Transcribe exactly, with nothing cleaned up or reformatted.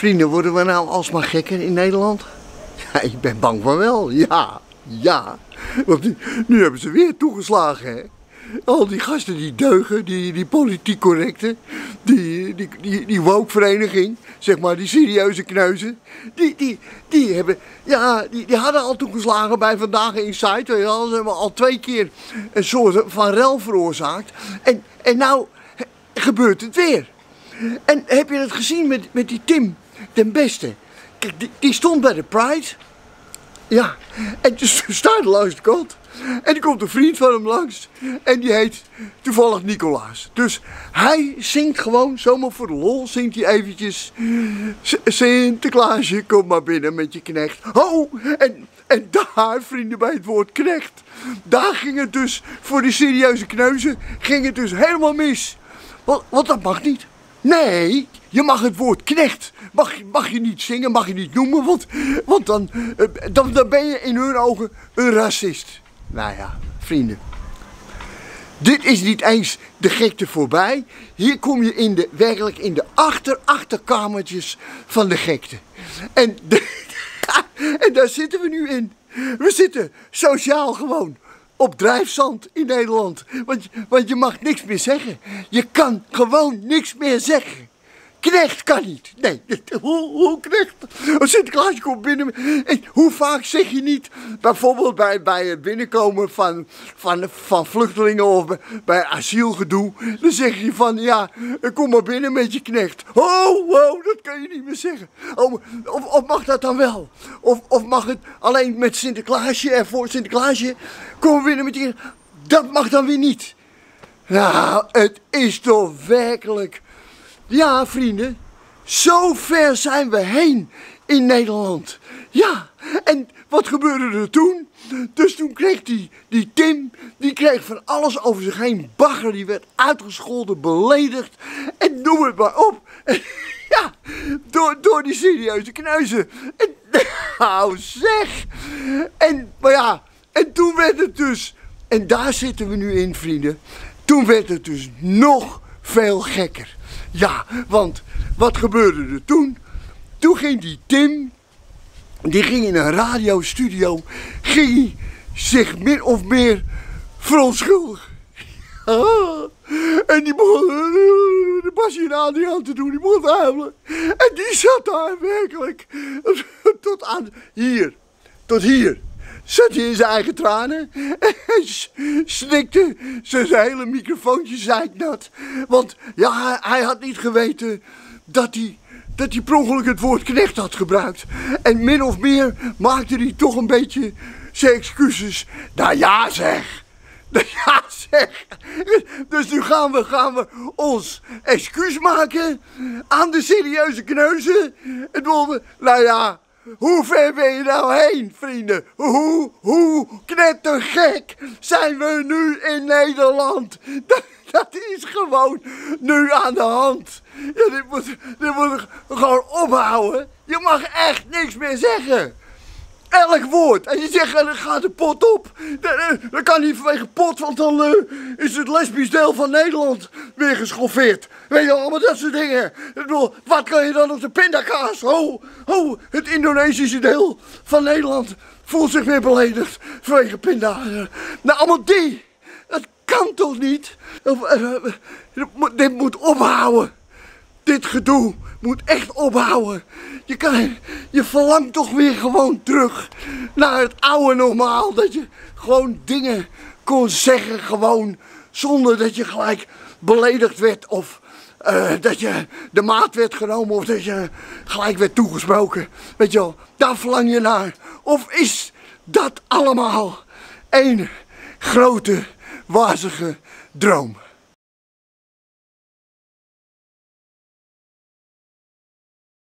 Vrienden, worden we nou alsmaar gekker in Nederland? Ja, ik ben bang van wel. Ja, ja. Want nu, nu hebben ze weer toegeslagen, hè. Al die gasten die deugen, die, die politiek correcte, die, die, die, die woke-vereniging, zeg maar, die serieuze kneuzen, die, die, die, hebben, ja, die, die hadden al toegeslagen bij Vandaag Insight. Ze hebben al twee keer een soort van rel veroorzaakt. En, en nou gebeurt het weer. En heb je het gezien met, met die Tim den Besten? Kijk, die, die stond bij de Pride. Ja, en dus staat langs de kant. En er komt een vriend van hem langs en die heet toevallig Nicolaas. Dus hij zingt gewoon, zomaar voor de lol, zingt hij eventjes... Sinterklaasje, kom maar binnen met je knecht. Oh, en, en daar, vrienden, bij het woord knecht, daar ging het dus, voor die serieuze kneuzen, ging het dus helemaal mis. Want, want dat mag niet. Nee, je mag het woord knecht, mag, mag je niet zingen, mag je niet noemen, want, want dan, dan, dan ben je in hun ogen een racist. Nou ja, vrienden, dit is niet eens de gekte voorbij. Hier kom je in de, werkelijk in de achter, achterkamertjes van de gekte. En, de, en daar zitten we nu in. We zitten sociaal gewoon op drijfzand in Nederland. Want, want je mag niks meer zeggen. Je kan gewoon niks meer zeggen. Knecht kan niet. Nee, hoe, hoe knecht? Als Sinterklaasje komt binnen, en hoe vaak zeg je niet, bijvoorbeeld bij, bij het binnenkomen van, van, van vluchtelingen of bij, bij asielgedoe, dan zeg je van, ja, kom maar binnen met je knecht. Oh, oh, dat kan je niet meer zeggen. Oh, of, of mag dat dan wel? Of, of mag het alleen met Sinterklaasje en voor Sinterklaasje, kom maar binnen met je knecht. Dat mag dan weer niet. Nou, het is toch werkelijk... Ja, vrienden, zo ver zijn we heen in Nederland. Ja, en wat gebeurde er toen? Dus toen kreeg die, die Tim, die kreeg van alles over zich heen bagger. Die werd uitgescholden, beledigd en noem het maar op. En, ja, door, door die serieuze kneuzen. En, nou zeg! En, maar ja, en toen werd het dus, en daar zitten we nu in, vrienden, toen werd het dus nog veel gekker. Ja, want wat gebeurde er toen? Toen ging die Tim, die ging in een radiostudio, ging hij zich min of meer verontschuldigen. En die begon de passie en Adriaan te doen, die begon te huilen. En die zat daar werkelijk tot aan hier, tot hier. Zat hij in zijn eigen tranen en snikte zijn hele microfoontje zeiknat. Want ja, hij had niet geweten dat hij, dat hij per ongeluk het woord knecht had gebruikt. En min of meer maakte hij toch een beetje zijn excuses. Nou ja zeg, nou ja zeg. Dus nu gaan we, gaan we ons excuus maken aan de serieuze kneuzen. En dan, nou ja... Hoe ver ben je nou heen, vrienden? Hoe, hoe knettergek zijn we nu in Nederland? Dat, dat is gewoon nu aan de hand. Ja, dit moet, dit moet gewoon ophouden. Je mag echt niks meer zeggen. Elk woord. En je zegt, dan gaat de pot op. Dat kan niet vanwege pot, want dan uh, is het lesbisch deel van Nederland weer geschoffeerd. Weet je, allemaal dat soort dingen. Ik bedoel, wat kan je dan op de pindakaas? Oh, oh, het Indonesische deel van Nederland voelt zich weer beledigd vanwege pinda. Nou, allemaal die. Dat kan toch niet? Dit moet ophouden. Dit gedoe moet echt ophouden. Je, kan, je verlangt toch weer gewoon terug naar het oude normaal. Dat je gewoon dingen kon zeggen gewoon zonder dat je gelijk beledigd werd. Of uh, dat je de maat werd genomen of dat je gelijk werd toegesproken. Weet je wel, daar verlang je naar. Of is dat allemaal één grote wazige droom?